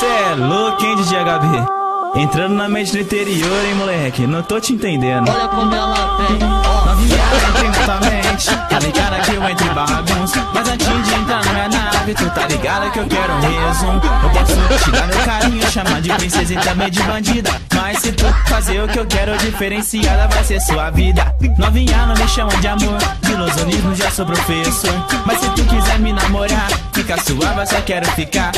Cê é louco, hein, DJ HB? Entrando na mente do interior, hein, moleque? Não tô te entendendo. Olha como ela vem, ó. Novinha, tem muita mente. Tá ligada que eu entre bagunça. Mas antes de entrar na minha nave, tu tá ligada que eu quero um resumo. Eu posso te dar meu carinho, chamar de princesa e também de bandida. Mas se tu fazer o que eu quero, diferenciada vai ser sua vida. Novinha, não me chama de amor, de ilusionismo já sou professor. Mas se tu quiser me namorar, fica suave, eu só quero ficar.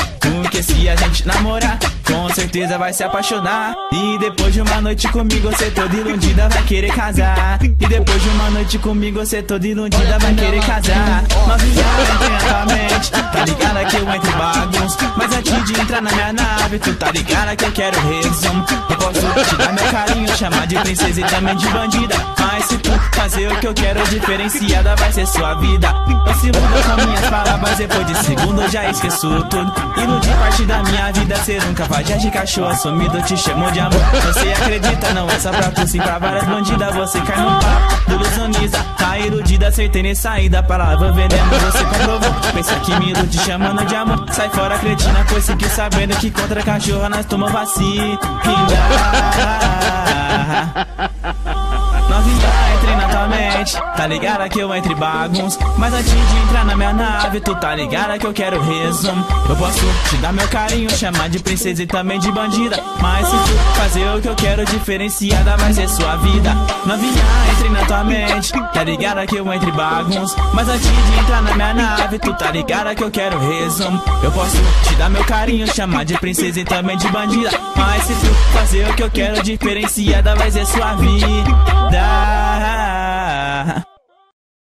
Porque se a gente namorar, com certeza vai se apaixonar. E depois de uma noite comigo, você toda iludida vai querer casar. E depois de uma noite comigo, você toda iludida vai querer casar. Novinha, não tem a mente, tá ligada que eu entro bagunça. Mas antes de entrar na minha nave, tu tá ligada que eu quero resumo. Eu posso te dar meu carinho, chamar de princesa e também de bandida. Mas se tu fazer o que eu quero, diferenciada vai ser sua vida. Eu se muda com minhas palavras, depois de segundo eu já esqueço tudo. Iludir parte da minha vida, ser um cavajé de cachorro assumido, te chamou de amor. Você acredita, não é só pra tu, sim pra várias bandidas. Você cai no papo, ilusioniza, tá iludida, acertei nem saída. Palavra veneno, você comprovou. Pensa que me ilude chamando de amor. Sai fora, cretina, pois se que sabendo que contra cachorra nós toma vacina. Novinha, entrei na tua mente, tá ligada que eu entre bagunça. Mas antes de entrar na minha nave, tu tá ligada que eu quero resumo. Eu posso te dar meu carinho, chamar de princesa e também de bandida. Mas se tu fazer o que eu quero, diferenciada vai ser sua vida. Novinha, entrei na tua mente, tá ligada que eu entre bagunça. Mas antes de entrar na minha nave, tu tá ligada que eu quero resumo. Eu posso te dar meu carinho, chamar de princesa e também de bandida. Mas se tu fazer o que eu quero, diferenciada vai ser sua vida.